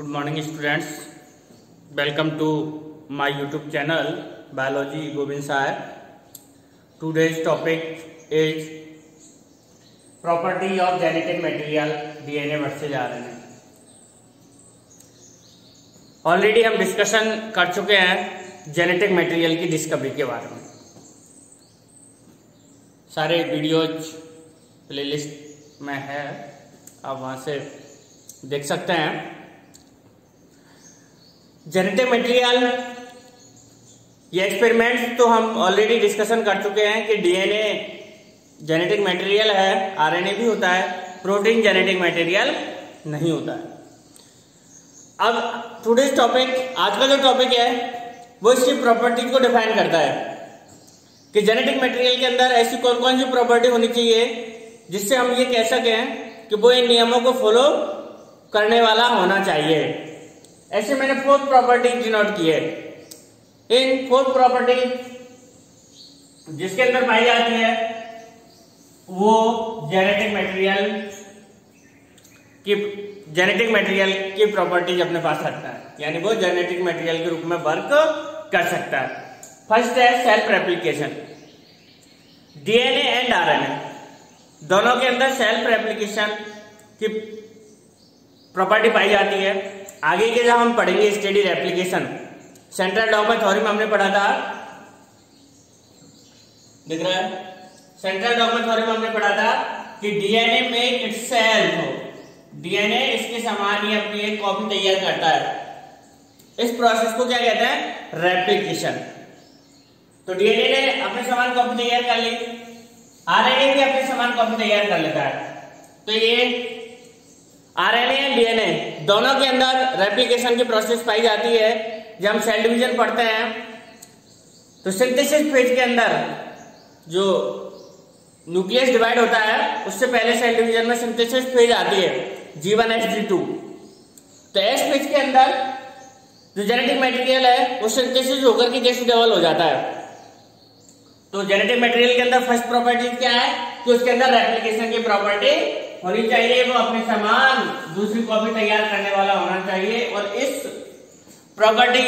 Good morning students, welcome to my YouTube channel biology Govind Sai. Today's topic is property of genetic material DNA versus RNA. Already हम discussion कर चुके हैं genetic material की discovery के बारे में। सारे वीडियोज प्लेलिस्ट में है, आप वहाँ से देख सकते हैं। जेनेटिक मटेरियल ये एक्सपेरिमेंट्स तो हम ऑलरेडी डिस्कशन कर चुके हैं कि डीएनए जेनेटिक मटेरियल है, आरएनए भी होता है, प्रोटीन जेनेटिक मटेरियल नहीं होता है। अब टुडेज टॉपिक, आज का जो टॉपिक है वो इसकी प्रॉपर्टीज को डिफाइन करता है कि जेनेटिक मटेरियल के अंदर ऐसी कौन कौन सी प्रॉपर्टी होनी चाहिए जिससे हम ये कह सकें कि वो इन नियमों को फॉलो करने वाला होना चाहिए। ऐसे मैंने 4 प्रॉपर्टी डिनोट की है। इन 4 प्रॉपर्टी जिसके अंदर पाई जाती है वो जेनेटिक मटेरियल की प्रॉपर्टीज अपने पास रखता है, यानी वो जेनेटिक मटेरियल के रूप में वर्क कर सकता है। फर्स्ट है self replication. DNA and RNA दोनों के अंदर सेल्फ रेप्लिकेशन की प्रॉपर्टी पाई जाती है। आगे के जब हम पढ़ेंगे steady replication, central dogma theory में हमने पढ़ा था, दिख रहा है? सेंट्रल डॉग्मा थ्योरी में हमने पढ़ा था कि डीएनए में इटसेल्फ, डीएनए इसके समान ही अपनी एक कॉपी तैयार करता है। इस प्रोसेस को क्या कहते हैं? रेप्लिकेशन। तो डीएनए ने अपने समान कॉपी तैयार कर ली, आरएनए भी अपने समान कॉपी तैयार कर लेता है। तो ये आरएनए एंड डीएनए दोनों के अंदर रेप्लिकेशन की प्रोसेस पाई जाती है। जब हम सेल डिवीजन पढ़ते हैं तो सिंथेसिस फेज के अंदर जो न्यूक्लियस डिवाइड होता है उससे पहले सेल डिवीजन में सिंथेसिस फेज आती है, जी1 एच2। तो एस फेज के अंदर जो जेनेटिक मटेरियल है वो सिंथेसिस होकर के जैसे डेवलप हो जाता है। तो जेनेटिक मटेरियल के अंदर फर्स्ट प्रॉपर्टी क्या है कि उसके अंदर रेप्लिकेशन की प्रॉपर्टी होनी चाहिए, वो अपने समान दूसरी कॉपी तैयार करने वाला होना चाहिए। और इस प्रॉपर्टी,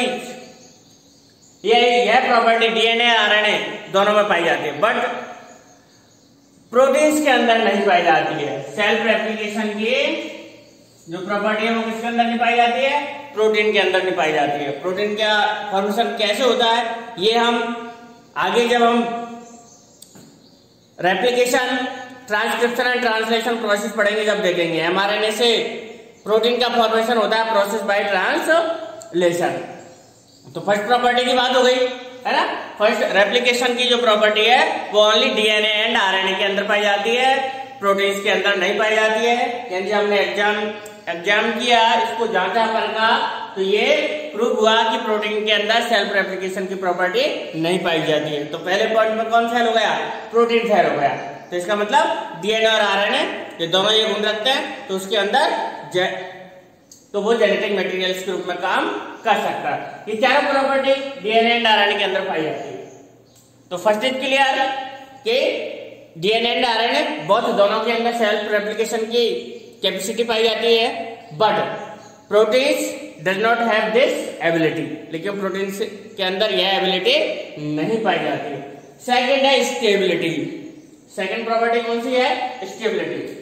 यह प्रॉपर्टी डीएनए आरएनए दोनों में पाई जाती है, बट प्रोटीन्स के अंदर नहीं पाई जाती है। सेल्फ रेप्लिकेशन की जो प्रॉपर्टी है वो किसके अंदर नहीं पाई जाती है? प्रोटीन के अंदर नहीं पाई जाती है। प्रोटीन का फॉर्मेशन कैसे होता है ये हम आगे जब हम replication, transcription and translation process पढ़ेंगे जब देखेंगे। एमआरएनए से प्रोटीन का फॉर्मेशन होता है, प्रोसेस बाय ट्रांसलेशन। तो फर्स्ट प्रॉपर्टी की बात हो गई है ना। फर्स्ट रेप्लिकेशन की जो प्रॉपर्टी है वो ओनली डीएनए एंड आरएनए के अंदर पाई जाती है, प्रोटीन्स के अंदर नहीं पाई जाती है। यानी हमने एग्जाम किया, इसको जांचा करना, तो ये प्रूव हुआ कि प्रोटीन के अंदर सेल्फ रेप्लिकेशन की प्रॉपर्टी नहीं पाई जाती है। तो पहले पॉइंट में कौन फेल हो गया? प्रोटीन फेल हो गया। तो इसका मतलब डीएनए और आरएनए ये दोनों ये गुण रखते हैं, तो उसके अंदर तो वो जेनेटिक मटेरियल्स के रूप में काम कर सकता है। ये चारों प्रॉपर्टी डीएनए एंड आरएनए के अंदर पाई जाती है। तो फर्स्ट इज क्लियर कि डीएनए एंड आरएनए बहुत दोनों के अंदर सेल्फ रेप्लिकेशन की कैपेसिटी पाई जाती है, but proteins does not have this ability. लेकिन प्रोटीन्स के अंदर यह एबिलिटी नहीं पाई जाती। सेकंड है स्टेबिलिटी। सेकंड प्रॉपर्टी कौन सी है? स्टेबिलिटी।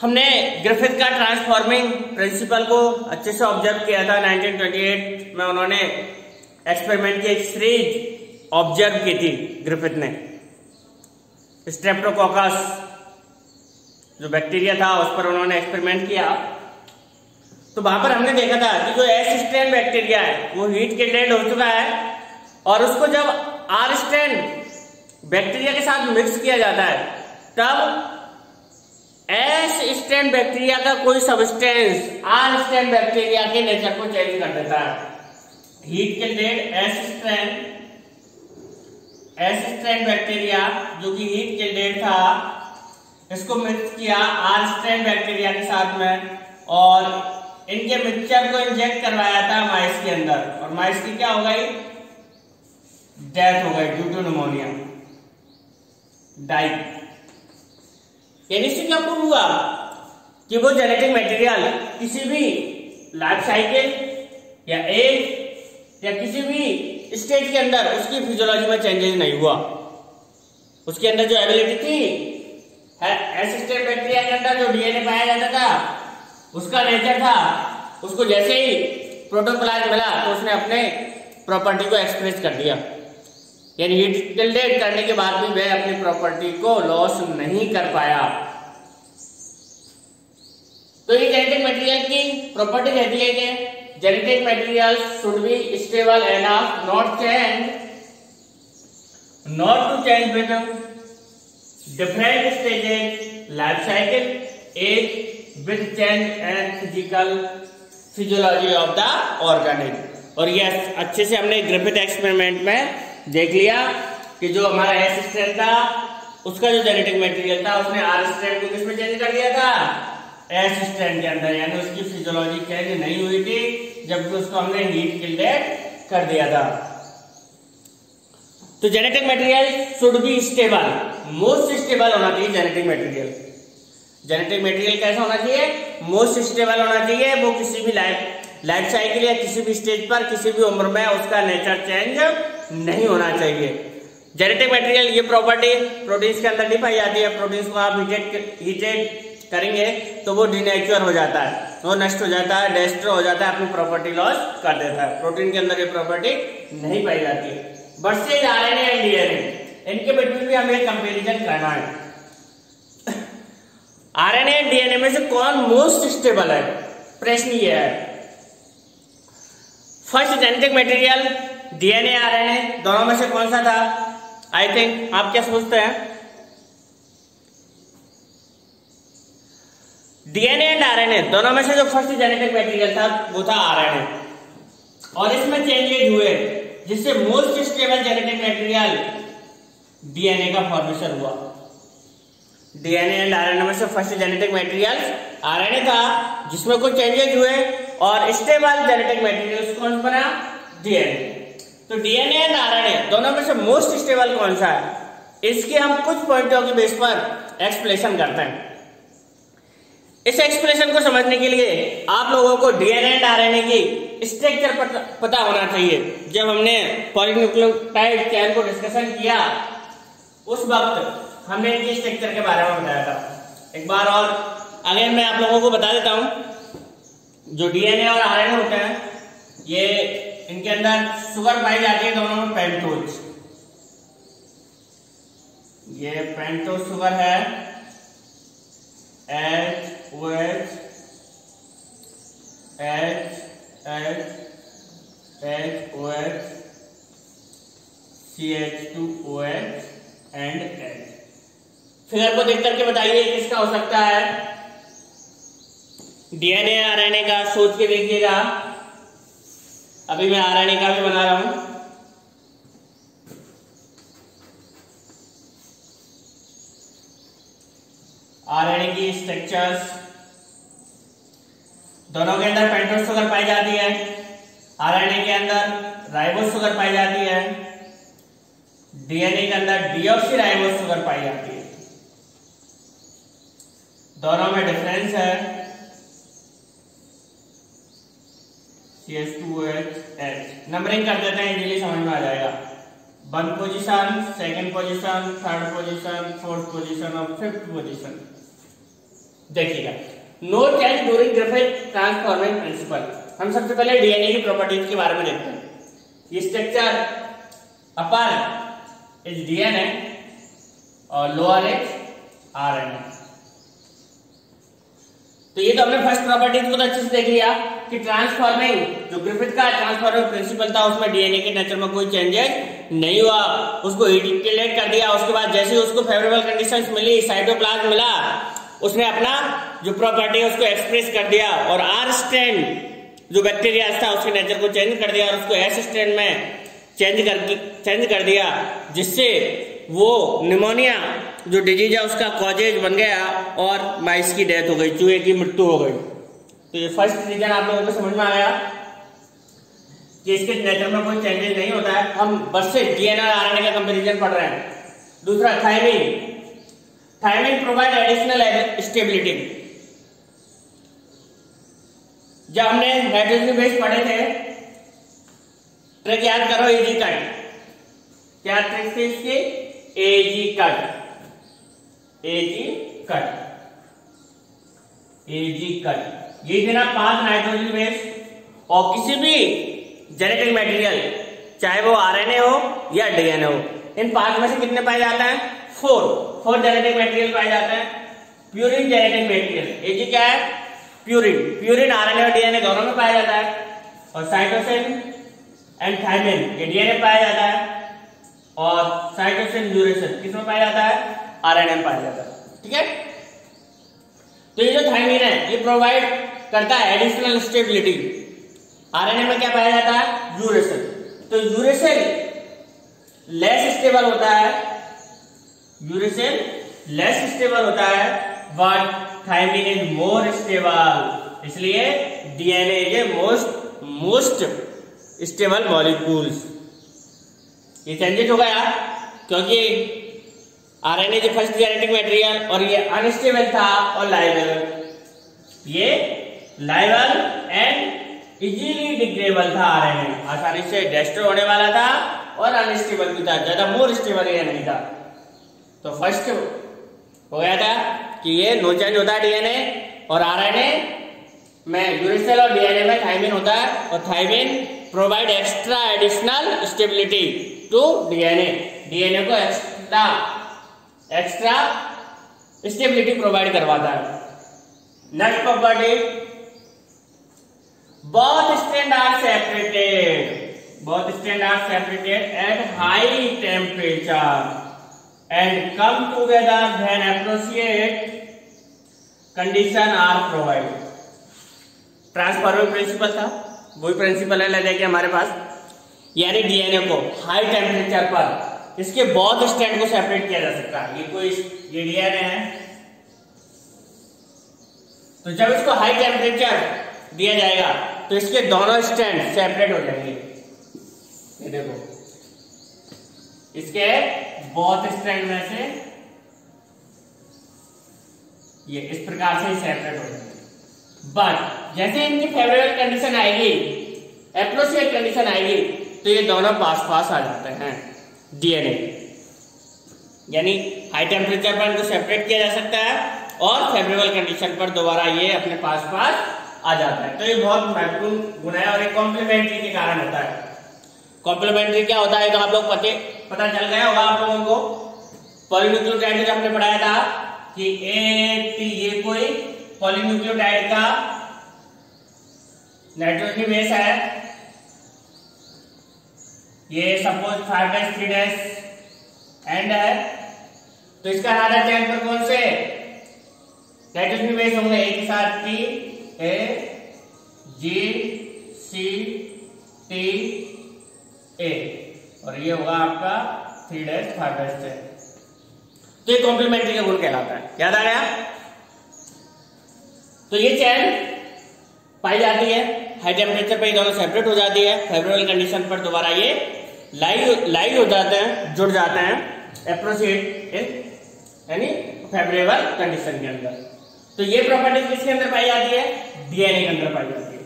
हमने ग्रिफिथ का ट्रांसफॉर्मिंग प्रिंसिपल को अच्छे से ऑब्जर्व किया था। 1928 में उन्होंने एक्सपेरिमेंट की एक सीरीज ऑब्जर्व की थी ग्रिफिथ ने। स्ट्रेप्टोकॉकस जो बैक्टीरिया था उस पर उन्होंने एक्सपेरिमेंट किया। तो वहां पर हमने देखा था कि जो एस स्ट्रेन बैक्टीरिया है वो हीट के डेड हो चुका है, और उसको जब आर स्ट्रेन बैक्टीरिया के साथ मिक्स किया जाता है तब एस स्ट्रेन बैक्टीरिया का कोई सब्सटेंस आर स्ट्रेन बैक्टीरिया के नेचर को चेंज कर देता है। हीट के डेड एस स्ट्रेन बैक्टीरिया जो कि हीट के डेड था, इसको मिक्स किया आर स्ट्रेन बैक्टीरिया के साथ में, और इनके मिक्सचर को इंजेक्ट करवाया था माइस के अंदर, और माइस की क्या हो गई? डेथ हो गई ड्यू टू निमोनिया, डाई। यानी से क्या प्रूव हुआ कि वो जेनेटिक मटेरियल किसी भी लाइफ साइकिल या एज या किसी भी स्टेज के अंदर उसकी फिजियोलॉजी में चेंजेस नहीं हुआ, उसके अंदर जो एबिलिटी थी एसिस्टेंट बैक्टीरिया के अंदर जो डीएनए पाया जाता था उसका नेचर था, उसको जैसे ही प्रोटोप्लाज्म मिला तो उसने अपने प्रॉपर्टी को एक्सप्रेस कर दिया, यानी डिटेल्ड करने के बाद भी वह अपनी प्रॉपर्टी को लॉस नहीं कर पाया। तो ये जेनेटिक मटेरियल की प्रॉपर्टी रहती है कि genetic materials should be stable enough, not to change with different stages, life cycle, age, with change and physiology of the organism। और यस अच्छे से हमने ग्रिफिथ एक्सपेरिमेंट में देख लिया कि जो हमारा एस स्ट्रैंड था उसका जो जेनेटिक मटेरियल था उसने आर स्ट्रैंड को किसमें चेंज कर दिया था, एस स्ट्रैंड के अंदर, यानी उसकी फिजियोलॉजी चेंज नहीं हुई थी जबकि उसको हमने हीट किल्डेड कर दिया था। तो genetic material should be stable, most stable होना चाहिए जेनेटिक मटेरियल। जेनेटिक मटेरियल कैसा होना चाहिए? मोस्ट स्टेबल होना चाहिए। वो किसी भी लाइफ साइकिल या किसी भी स्टेज पर किसी भी उम्र में उसका नेचर चेंज नहीं होना चाहिए। जेनेटिक मटेरियल ये प्रॉपर्टी प्रोटीन्स के अंदर नहीं पाई जाती है। प्रोटीन्स को आप हीटेड करेंगे तो वो डिनेचर हो जाता है, वो नष्ट हो जाता है, डेस्ट्रो हो जाता है, अपनी प्रॉपर्टी लॉस कर देता है। प्रोटीन के अंदर ये प्रॉपर्टी नहीं पाई जाती है। वर्सेज आरएनए एंड डीएनए, इनके बिटवीन भी हमें कंपैरिजन करना है। आरएनए एंड डीएनए में से कौन मोस्ट स्टेबल है? प्रश्न ये है। First genetic material DNA RNA दोनों में से कौन सा था? आई थिंक आप क्या सोचते हैं? डीएनए एंड आरएनए दोनों में से जो फर्स्ट जेनेटिक मटेरियल था वो था आरएनए, और इसमें चेंजेज हुए जिससे most stable genetic material DNA का फॉर्मेशन हुआ। डीएनए एंड आरएनए में से फर्स्ट जेनेटिक मटेरियल आरएनए था जिसमें कुछ चेंजेज हुए और स्टेबल जेनेटिक मटेरियल कौन बना? डीएनए। तो डीएनए एंड आरएनए दोनों में से मोस्ट स्टेबल कौन सा है, इसके हम कुछ पॉइंटों के बेस पर एक्सप्लेनेशन करते हैं। इस एक्सप्रेशन को समझने के लिए आप लोगों को डीएनए एंड आरएनए की स्ट्रक्चर पता होना चाहिए। जब हमने पॉलीन्यूक्लियोटाइड चेन को डिस्कशन किया उस वक्त हमने इनके स्ट्रक्चर के बारे में बताया था। एक बार और अगेन मैं आप लोगों को बता देता हूं, जो डीएनए और आरएनए होते हैं ये इनके अंदर शुगर पाई जाती है दोनों में, पेंटोज, ये पेंटोज शुगर है, HOH, CH2OH and H। Figure को देख करके बताइए किसका हो सकता है? डीएनए आरएनए का, सोच के देखिएगा। अभी मैं आरएनए का भी बना रहा हूं। आरएनए की स्ट्रक्चर्स दोनों के अंदर पेंटोज शुगर पाई जाती है, आरएनए के अंदर राइबोज शुगर पाई जाती है, डीएनए के अंदर डीऑक्सी राइबोज शुगर पाई जाती है। दोनों में डिफरेंस है CH2OH। नंबरिंग कर देते हैं, इजीली समझ में आ जाएगा। 1st position, 2nd position, 3rd position, 4th position और 5th पोजीशन। देखिएगा, no change during Griffith transformation principle. हम सबसे पहले डीएनए की प्रॉपर्टीज के बारे में देखते हैं। ये स्ट्रक्चर अपर इज डीएनए और लोअर इज आरएनए। तो ये तो हमने फर्स्ट प्रॉपर्टीज को अच्छे से देख लिया कि ट्रांसफॉर्मिंग, जो ग्रिफिथ का ट्रांसफॉर्मिंग प्रिंसिपल था उसमें डीएनए के नेचर में कोई चेंजेस नहीं हुआ, उसको हीटेड कर दिया। उसके बाद जैसे उसको फेवरेबल कंडीशंस मिली, साइटोप्लाज्म मिला, उसने अपना जो प्रॉपर्टी है उसको एक्सप्रेस कर दिया और आर स्ट्रैंड जो बैक्टीरिया था उसके नेचर को चेंज कर दिया और उसको एस स्ट्रैंड में चेंज कर दिया, जिससे वो निमोनिया जो डिजीज है उसका कॉजेज बन गया और माइस की डेथ हो गई, चूहे की मृत्यु हो गई। तो ये फर्स्ट रीजन आप लोगों को समझ में आया कि इसके नेचर में कोई चेंजेस नहीं होता है। हम बच्चे डीएनए और आरएनए का कंपेरिजन पढ़ रहे हैं। दूसरा, थाइमिन प्रोवाइड एडिशनल स्टेबिलिटी। जब हमने नाइट्रोजन बेस पढ़े थे ट्रिक याद करो, एजी कट। क्या ट्रिक थी इसकी? AG cut, AG cut, AG cut. ये देना 5 नाइट्रोजन बेस और किसी भी जेनेटिक मटेरियल, चाहे वो आरएनए हो या डीएनए हो, इन 5 में से कितने पाए जाता है? 4 जेनेटिक मटेरियल पाया जाता है, प्यूरिन जेनेटिक मटेरियल। एजी क्या है? प्यूरिन। प्यूरिन आरएनए और डीएनए दोनों में पाया जाता है। और साइटोसिन एंड थाइमिन ये डीएनए पाया जाता है, और साइटोसिन यूरेसिन किसमें पाया जाता है? आरएनए में पाया जाता है। ठीक है, तो ये जो थाइमिन है ये प्रोवाइड करता है एडिशनल स्टेबिलिटी। आरएनए में क्या पाया जाता है? यूरेसिन। तो यूरेसिन लेस स्टेबल होता है, यूरेसिन लेस स्टेबल होता है, but thymine is more stable. इसलिए डीएनए के मोस्ट स्टेबल मॉलिक्यूल्स। ये चेंजेस हो गया क्योंकि आरएनए जो फर्स्ट जेनेटिक मटेरियल और ये अनस्टेबल था और लाइबल, ये लाइबल एंड इजीली डिग्रेडेबल था। आरएनए आसानी से डिस्ट्रॉय होने वाला था और अनस्टेबल भी था, ज्यादा मोर स्टेबल ये नहीं था। तो फर्स्ट हो गया था कि ये नो चेंज होता है डीएनए और आरएनए में, यूरेसिल और डीएनए में थाइमिन होता है, और thymine provide extra additional stability to DNA. DNA को एक्स्ट्रा स्टेबिलिटी प्रोवाइड करवाता है। Next property, both strand are separated, both strand are separated at high temperature and come together then associate condition are provided। Transforming principle था, वही principal है लगा के हमारे पास। यानी डीएनए को हाई टेम्परेचर पर इसके बोथ स्ट्रैंड को सेपरेट किया जा सकता है। ये कोई डीएनए है, तो जब इसको हाई टेम्परेचर दिया जाएगा तो इसके दोनों स्ट्रैंड सेपरेट हो जाएंगे। ये देखो, इसके बोथ स्ट्रैंड में से ये इस प्रकार से सेपरेट हो जाएंगे, बट जैसे इनकी फेवरेबल कंडीशन आएगी, एप्रोसिएट कंडीशन आएगी, तो ये दोनों पास पास आ जाते हैं। डीएनए यानी हाई टेम्परेचर पर इनको सेपरेट किया जा सकता है और फेवरेबल कंडीशन पर दोबारा ये अपने पास पास आ जाता है। तो ये बहुत महत्वपूर्ण गुण है और ये कॉम्प्लीमेंट्री के कारण होता है। कॉम्प्लीमेंट्री क्या होता है तो आप लोग पता चल गया होगा आप लोगों को। पॉलीन्यूक्लियोटाइड हमने पढ़ाया था कि AT ये कोई पॉलीन्यूक्लियोटाइड का नाइट्रोजन बेस है। ये सपोज 5'3' एंड है, तो इसका राधा चैन पर कौन से नाइट्रोजन बेस होंगे? एक साथ TAGCTA, और ये होगा आपका 3'5'10। तो ये कॉम्प्लीमेंट्री का गुण कहलाता है। याद आ गया? तो ये चैन पाई जाती है, हाई टेम्परेचर पर ये दोनों सेपरेट हो जाती है, फेवरेबल कंडीशन पर दोबारा ये लाइव हो जाते हैं, जुड़ जाते हैं, एप्रोसिएट यानी फेवरेबल कंडीशन के अंदर। तो ये प्रॉपर्टीज किसके अंदर पाई जाती है? डीएनए के अंदर पाई जाती है।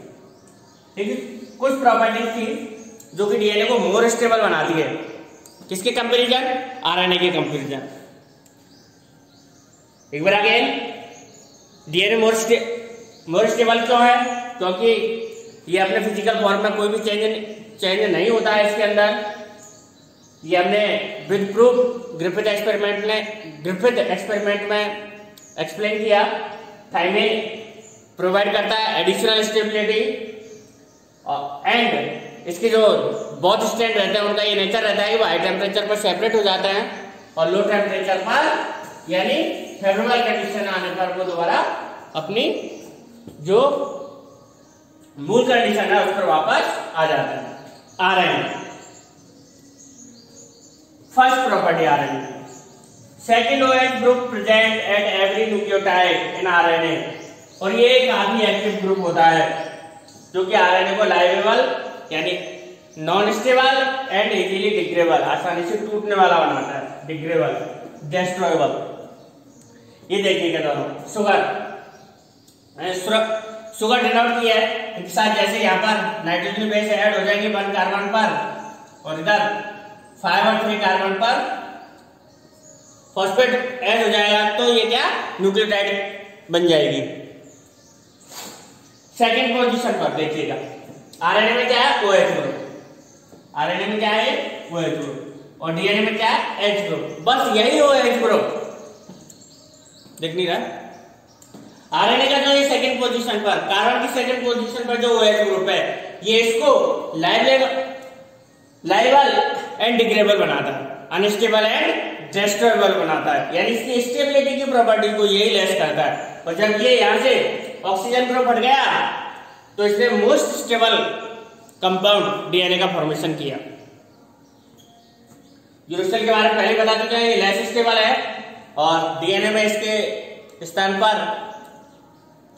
ठीक है, कुछ प्रॉपर्टीज थी जो कि डीएनए को मोर स्टेबल बनाती है, किसके कंपैरिजन? आरएनए के कंपैरिजन। एक बार आगे, डीएनए मोर स्टेबल क्यों है? क्योंकि ये अपने फिजिकल फॉर्म में कोई भी चेंज नहीं होता है इसके अंदर। ये हमने विद प्रूफ ग्रिफिथ एक्सपेरिमेंट में एक्सप्लेन किया। थाइमिन प्रोवाइड करता है एडिशनल स्टेबिलिटी एंड इसके जो बोथ स्ट्रैंड रहते हैं उनका ये नेचर रहता है कि वो हाई टेम्परेचर पर सेपरेट हो जाते हैं और लो टेम्परेचर पर यानी फेवरेबल कंडीशन आने पर वो दोबारा अपनी जो मूल कंडीशन है उस पर वापस आ जाते हैं। RNA first property, RNA second OH group present at every nucleotide in RNA, और ये एक आधी एक्टिव ग्रुप होता है जो कि आरएनए को लाइवेबल यानी non stable and easily degradable, आसानी से टूटने वाला बनाता है, डिग्रेडेबल, डिस्ट्रॉयबल। ये देखिएगा दोनों, सुगर सुगर डिनोट किया है। इसके साथ जैसे यहाँ पर नाइट्रोजन बेस ऐड हो जाएंगे 1 कार्बन पर और इधर 5 और 3 कार्बन पर फॉस्फेट ऐड हो जाएगा तो ये क्या न्यूक्लियोटाइड बन जाएगी। सेकेंड पोजीशन पर देखिएगा आरएनए में क्या है OH ग्रुप, आरएनए में क्या है OH ग्रुप और डीएनए में क्या है H ग्रुप, बस यही OH ग्रुप देख नहीं रहा। आरएनए का जो ये सेकंड पोजीशन पर कार्बन की सेकंड पोजीशन पर जो OH ग्रुप है ये इसको लाइबल एंड डिग्रेडेबल बनाता है, अनस्टेबल एंड डिस्ट्रॉयबल बनाता है, यानी इसकी स्टेबिलिटी की प्रॉपर्टी को यही लेस करता है। और जब ये यहां से ऑक्सीजन ग्रुप हट गया तो इसने मोस्ट स्टेबल कंपाउंड डीएनए का फॉर्मेशन किया। यूरोसिल के बारे में पहले बता चुके हैं, ये लेस स्टेबल है और डीएनए में इसके स्थान पर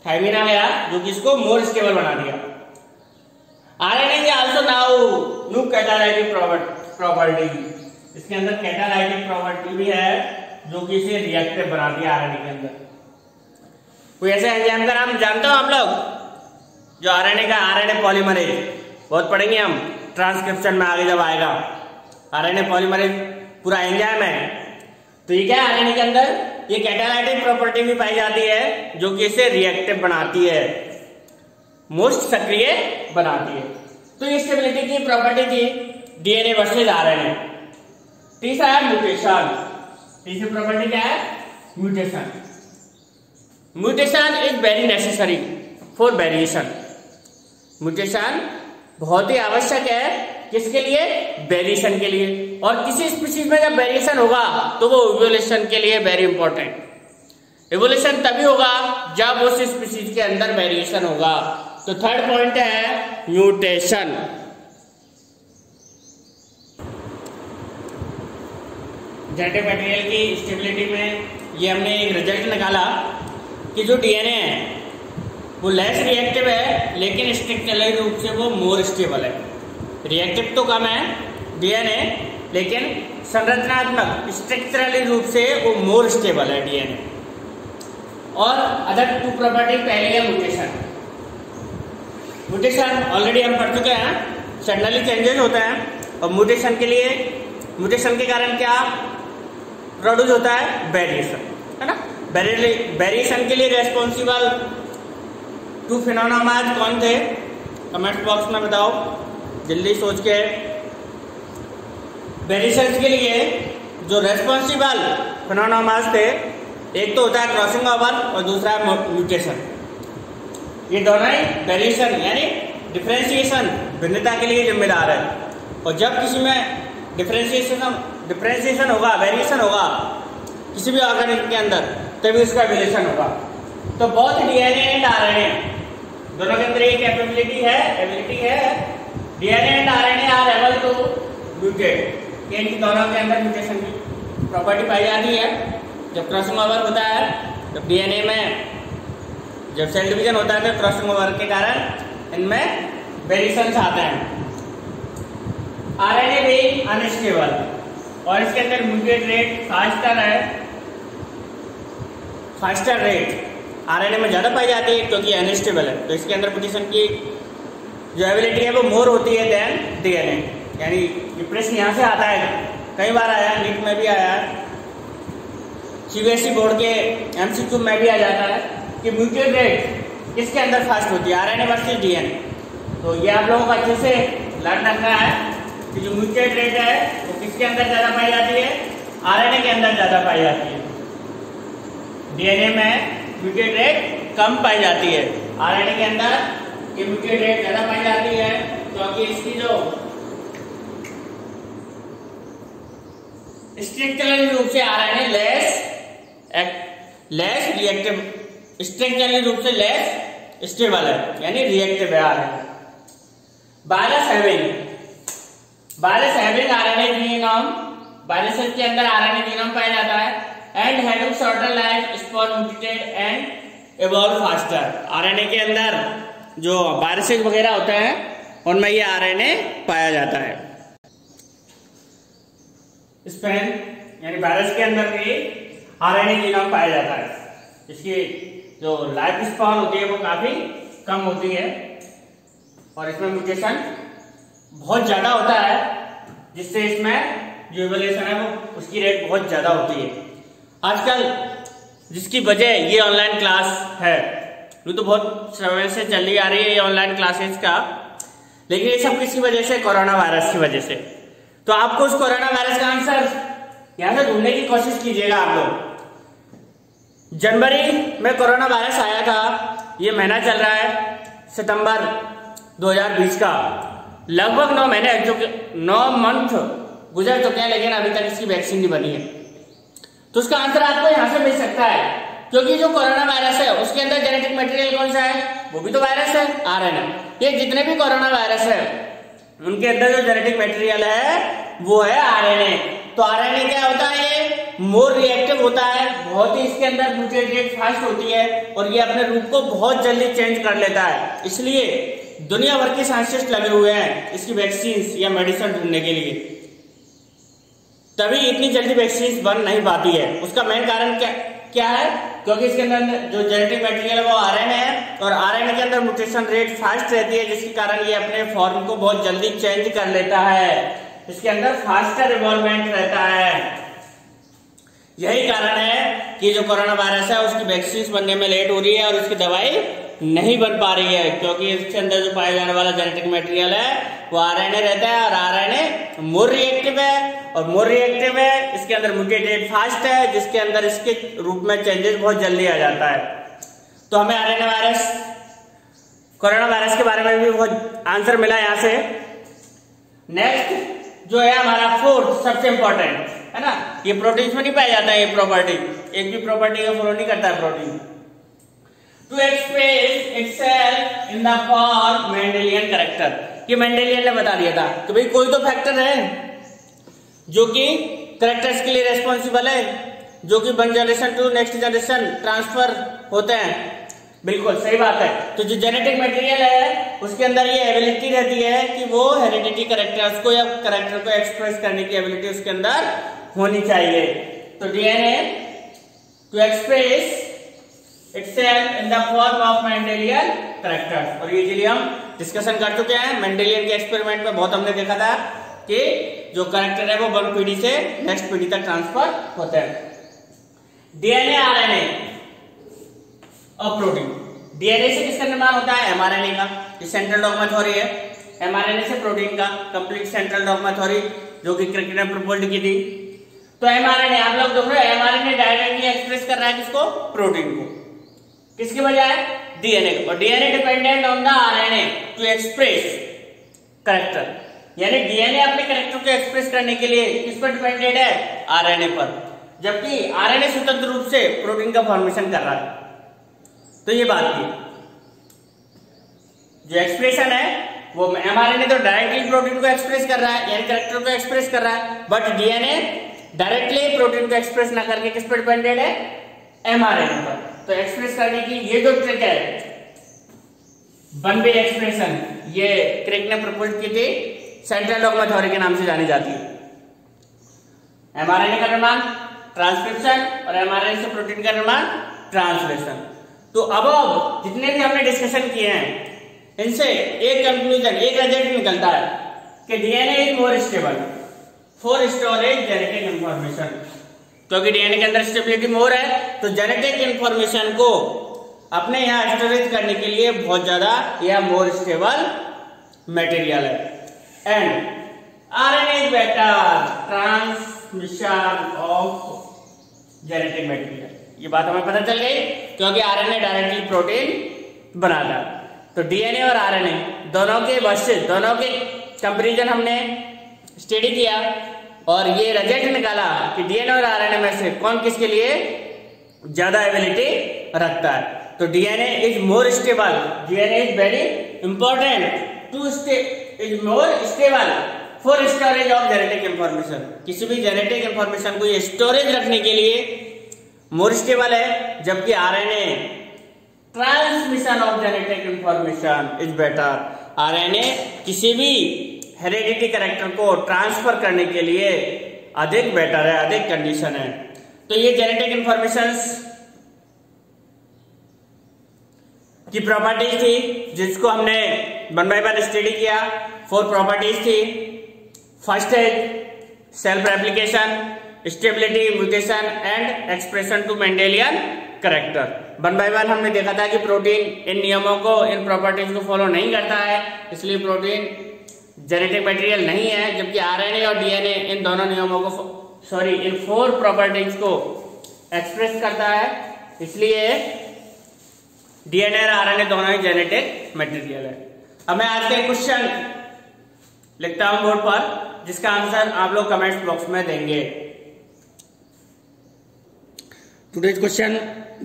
थाइमिन आ गया जो कि इसको मोर स्टेबल बना दिया। RNA also now new catalytic property, इसके अंदर कैटालाइटिक प्रॉपर्टी भी है जो कि इसे रिएक्टिव बना दिया आरएनए के अंदर। कोई ऐसे एंजाइम का नाम जानते हो आप लोग जो आरएनए का, आरएनए पॉलीमरेज बहुत पढ़ेंगे हम ट्रांसक्रिप्शन में आगे जब आएगा। आरएनए पॉलीमरेज पूरा एंजाइम है तो ये क्या आरएनए के अंदर ये कैटालाइटिक प्रॉपर्टी भी पाई जाती है जो कि इसे रिएक्टिव बनाती है, मोस्ट सक्रिय बनाती है। तो ये स्टेबिलिटी की प्रॉपर्टी थी डीएनए वर्सेज आरएनए। तीसरा है म्यूटेशन, तीसरी प्रॉपर्टी क्या है mutation. Mutation is very necessary for variation, mutation बहुत ही आवश्यक है किसके लिए वेरिएशन के लिए, और किसी स्पीशीज में जब वेरिएशन होगा तो वो इवोल्यूशन के लिए वेरी इंपॉर्टेंट। इवोल्यूशन तभी होगा जब उस स्पीशीज के अंदर वेरिएशन होगा। तो थर्ड पॉइंट है म्यूटेशन। जेनेटिक मटेरियल की स्टेबिलिटी में ये हमने एक रिजल्ट निकाला कि जो डीएनए है वो लेस रिएक्टिव है लेकिन स्ट्रक्चरली रूप से वो मोर स्टेबल है। रिएक्टिव तो कम है डीएनए लेकिन संरचनात्मक स्ट्रक्चरली रूप से वो मोर स्टेबल है डीएनए। और अदर टू प्रॉपर्टी पहले है म्यूटेशन। म्यूटेशन ऑलरेडी हम पढ़ चुके हैं, सडनली चेंजेस होते हैं और म्यूटेशन के लिए म्यूटेशन के कारण क्या प्रोड्यूस होता है वेरिएशन, है ना। वेरिएशन के लिए रेस्पॉन्सिबल टू फिनोमेना कौन थे कमेंट बॉक्स में बताओ जल्दी सोच के। वेरिएशंस के लिए जो रेस्पॉन्सिबल फिनोमेना थे एक तो होता है क्रॉसिंग ओवर और दूसरा है म्यूटेशन। ये दोनों ही वेरिएशन यानी डिफरेंशिएशन भिन्नता के लिए जिम्मेदार है। और जब किसी में डिफरेंशिएशन होगा वेरिएशन होगा किसी भी ऑर्गेनिज्म के अंदर तभी उसका वेरिएशन होगा। तो बहुत डीएनए एंड आरएनए दोनों के अंदर एक कैपेबिलिटी है एबिलिटी है। DNA and RNA are able to mutate, इन दोनों के अंदर म्यूटेशन की प्रॉपर्टी पाई जाती है। जब क्रॉसिंग ओवर होता है जब डीएनए में जब सेल डिवीजन होता है तो क्रॉसिंग ओवर के कारण इनमें वेरिएशंस आते हैं। आरएनए भी अनस्टेबल और इसके अंदर म्यूटेट रेट फास्टर है, फास्टर रेट आरएनए में ज़्यादा पाई जाती है क्योंकि अनस्टेबल है तो इसके अंदर म्यूटेशन की जो एबिलिटी है वो मोर होती है देन डीएनए। यानी ये प्रश्न यहाँ से आता है, कई बार आया है, नीट में भी आया है, CBSE बोर्ड के MCQ में भी आ जाता है कि म्यूटेट रेट किसके अंदर फास्ट होती है आरएनए वर्सेस डीएनए। तो ये आप लोगों को अच्छे से लर्न रखना है कि जो म्यूटेट रेट है वो किसके अंदर ज़्यादा पाई जाती है आरएनए के अंदर ज़्यादा पाई जाती है। डीएनए में म्यूटेट रेट कम पाई जाती है, आरएनए के अंदर ये म्यूटेट रेट ज़्यादा पाई जाती है क्योंकि इसकी जो स्ट्रक्चरली रूप से आरएनए लेस रिएक्टिव, स्ट्रक्चरली रूप से लेस स्टेबल है यानी रिएक्टिव है RNA. Viruses having RNA genome, viruses के अंदर आरएनए जीनोम पाया जाता है and having shorter life span mutated and evolve faster. RNA के अंदर जो बायलेस वगैरह होता है उनमें ये आरएनए पाया जाता है। स्पैन यानी वायरस के अंदर भी आरएनए जीनोम पाया जाता है, इसकी जो लाइफ स्पैन होती है वो काफी कम होती है और इसमें म्यूटेशन बहुत ज्यादा होता है, जिससे इसमें जो एवोल्यूशन है वो उसकी रेट बहुत ज्यादा होती है आजकल, जिसकी वजह ये ऑनलाइन क्लास है। ये तो बहुत समय से चली आ रही है ये ऑनलाइन क्लासेस का, लेकिन ये सब किसी वजह से, कोरोना वायरस की वजह से। तो आपको उस कोरोना वायरस का आंसर यहां से ढूंढने की कोशिश कीजिएगा। आप लोग, जनवरी में कोरोना वायरस आया था, ये महीना चल रहा है सितंबर 2020 का, लगभग 9 मंथ गुजर चुके हैं, लेकिन अभी तक इसकी वैक्सीन नहीं बनी है। तो उसका आंसर आपको यहां से मिल सकता है, क्योंकि जो कोरोना वायरस है उसके अंदर जेनेटिक मटेरियल कौन सा है? वो भी तो वायरस है, आरएनए। ये जितने भी कोरोना वायरस है उनके अंदर जो जेनेटिक मटेरियल है वो है आरएनए। तो आरएनए क्या होता है? ये मोर रिएक्टिव होता है, बहुत ही इसके अंदर म्यूटेशन रेट फास्ट होती है और ये अपने रूप को बहुत जल्दी चेंज कर लेता है। इसलिए दुनिया भर के साइंटिस्ट लगे हुए हैं इसकी वैक्सीन या मेडिसिन ढूंढने के लिए, तभी इतनी जल्दी वैक्सीन बन नहीं पाती है। उसका मेन कारण क्या है? क्योंकि इसके अंदर जो जेनेटिक मटेरियल है वो आरएनए है और आरएनए के अंदर म्यूटेशन रेट फास्ट रहती है, जिसके कारण ये अपने फॉर्म को बहुत जल्दी चेंज कर लेता है, इसके अंदर फास्टर इवॉल्वमेंट रहता है। यही कारण है कि जो कोरोना वायरस है उसकी वैक्सीन बनने में लेट हो रही है और उसकी दवाई नहीं बन पा रही है, क्योंकि इसके अंदर जो पाया जाने वाला जेनेटिक मटेरियल है वो आरएनए रहता है और आरएनए मोर रिएक्टिव है और मोर रिएक्टिव है इसके अंदर म्यूटेटेड फास्ट है, जिसके अंदर इसके रूप में चेंजेस बहुत जल्दी आ जाता है। तो हमें आरएनए वायरस, कोरोना वायरस के बारे में भी बहुत आंसर मिला यहाँ से। नेक्स्ट जो है हमारा फोर्थ, सबसे इंपॉर्टेंट है ना, ये प्रोटीन में नहीं पाया जाता है, ये प्रॉपर्टी एक भी प्रॉपर्टी का फॉलो नहीं करता है protein. To express itself in the form Mendelian character, ये मेंडेलियन ने बता दिया था कि भाई कोई तो फैक्टर है जो कि करेक्टर्स के लिए रेस्पॉन्सिबल है, जो कि one generation to next generation transfer होते हैं। बिल्कुल सही बात है। तो जो जेनेटिक मटेरियल है उसके अंदर ये एबिलिटी रहती है कि वो हेरिडिटी करेक्टर्स को या करेक्टर को एक्सप्रेस करने की एबिलिटी उसके अंदर होनी चाहिए। तो DNA to express itself in the form of Mendelian characters, और ये चलिए हम डिस्कशन कर चुके हैं। मेंडेलियन के एक्सपेरिमेंट में बहुत हमने देखा था कि जो करैक्टर है वो वन पीढ़ी से नेक्स्ट पीढ़ी तक ट्रांसफर होता है। डीएनए आरएनए और प्रोटीन, डीएनए से किसका निर्माण होता है? एमआरएनए का, ये सेंट्रल डॉगमा थ्योरी है। एमआरएनए से प्रोटीन का, कंप्लीट सेंट्रल डॉगमा थ्योरी जो कि क्रिकेट ने प्रपोज की थी। तो एमआरएनए, आप लोग देख रहे हो एमआरएनए डायरेक्टली एक्सप्रेस कर रहा है किसको? प्रोटीन को। किसकी वजह है? डीएनए। और DNA dependent on the RNA to express character, यानी डीएनए अपने करेक्टर को एक्सप्रेस करने के लिए किस पर डिपेंडेंट है? आरएनए पर, जबकि आरएनए स्वतंत्र रूप से प्रोटीन का फॉर्मेशन कर रहा है। तो ये बात थी, जो एक्सप्रेशन है वो एमआरएनए तो डायरेक्टली प्रोटीन को एक्सप्रेस कर रहा है, यानी करेक्टर को एक्सप्रेस कर रहा है, बट डीएनए डायरेक्टली प्रोटीन को एक्सप्रेस ना करके किस पर डिपेंडेंट है? एमआरएनए पर। तो एक्सप्रेस करने की ये जो ट्रिक है वन वे एक्सप्रेशन, ये ट्रिक ने प्रपोज की थी, सेंट्रल डॉगमा थ्योरी के नाम से जानी जाती है। एमआरएनए का निर्माण ट्रांसक्रिप्शन और एमआरएनए से प्रोटीन का निर्माण ट्रांसलेशन। तो अब जितने भी हमने डिस्कशन किए हैं इनसे एक कंक्लूजन, एक रिजल्ट निकलता है कि DNA is more stable for storage genetic information, क्योंकि डीएनए के अंदर स्टेबिलिटी मोर है, तो जेनेटिक इंफॉर्मेशन को अपने यहाँ स्टोरेज करने के लिए बहुत ज्यादा यह मोर स्टेबल मटेरियल है। And RNA is better transmission of genetic material, ये बात हमें पता चल गई, क्योंकि आरएनए डायरेक्टली प्रोटीन बनाता। तो डीएनए और आरएनए दोनों के वर्सेस, दोनों के कंपेरिजन हमने स्टडी किया और ये रिजल्ट निकाला कि डीएनए और आरएनए में से कौन किसके लिए ज्यादा एबिलिटी रखता है। तो DNA is more stable, DNA is very important to is more stable for storage of genetic information. किसी भी जेनेटिक इंफॉर्मेशन को ये स्टोरेज रखने के लिए मोर स्टेबल है, जबकि RNA transmission of genetic information is better. RNA किसी भी हेरिडिटी करैक्टर को ट्रांसफर करने के लिए अधिक बेटर है, अधिक कंडीशन है। तो ये जेनेटिक इंफॉर्मेशंस की प्रॉपर्टीज थी जिसको हमने 1 by 1 स्टडी किया। 4 प्रॉपर्टीज थी। फर्स्ट है self replication, stability, mutation and expression to Mendelian character. 1 by 1 हमने देखा था कि प्रोटीन इन नियमों को, इन प्रॉपर्टीज को फॉलो नहीं करता है, इसलिए प्रोटीन जेनेटिक मटेरियल नहीं है। जबकि आरएनए और डीएनए इन दोनों नियमों को, सॉरी, इन 4 प्रॉपर्टीज को एक्सप्रेस करता है, इसलिए डीएनए और आरएनए दोनों ही जेनेटिक मटेरियल है। अब मैं आज का क्वेश्चन लिखता हूं बोर्ड पर, जिसका आंसर आप लोग कमेंट बॉक्स में देंगे। टुडेज क्वेश्चन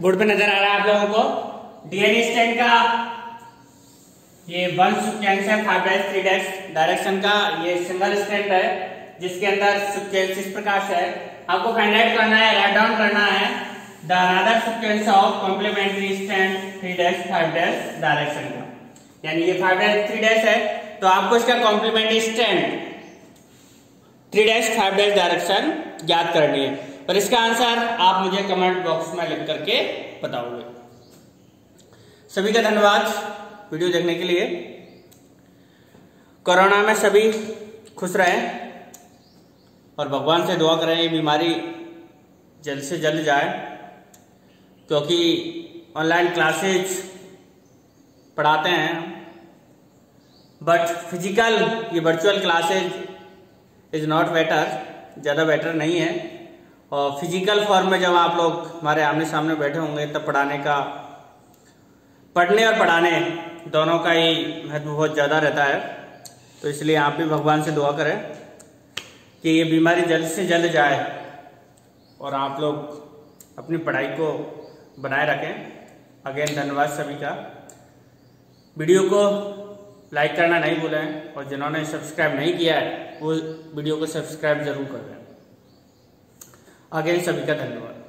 बोर्ड पे नजर आ रहा है आप लोगों को। डीएनए स्ट्रैंड का ये 1 सीक्वेंस है, 5' 3' डायरेक्शन का। ये सिंगल स्ट्रैंड है जिसके अंदर सीक्वेंस इस प्रकार से आपको फाइंड आउट करना है, राइट डाउन करना है the another sequence of complementary strand 3' 5' direction का। यानी ये 5' 3' है, तो आपको इसका कॉम्प्लीमेंट्री स्ट्रैंड 3' 5' डायरेक्शन याद करनी है। और इसका आंसर आप मुझे कमेंट बॉक्स में लिख करके बताओगे। सभी का धन्यवाद वीडियो देखने के लिए। कोरोना में सभी खुश रहें और भगवान से दुआ करें ये बीमारी जल्द से जल्द जाए, क्योंकि ऑनलाइन क्लासेज पढ़ाते हैं बट फिजिकल, ये virtual classes is not better, ज़्यादा बेटर नहीं है। और फिजिकल फॉर्म में जब आप लोग हमारे आमने सामने बैठे होंगे तब पढ़ाने का, पढ़ने और पढ़ाने दोनों का ही महत्व बहुत ज़्यादा रहता है। तो इसलिए आप भी भगवान से दुआ करें कि ये बीमारी जल्द से जल्द जाए और आप लोग अपनी पढ़ाई को बनाए रखें। अगेन धन्यवाद सभी का। वीडियो को लाइक करना नहीं भूलें और जिन्होंने सब्सक्राइब नहीं किया है वो वीडियो को सब्सक्राइब जरूर कर लें। अगेन सभी का धन्यवाद।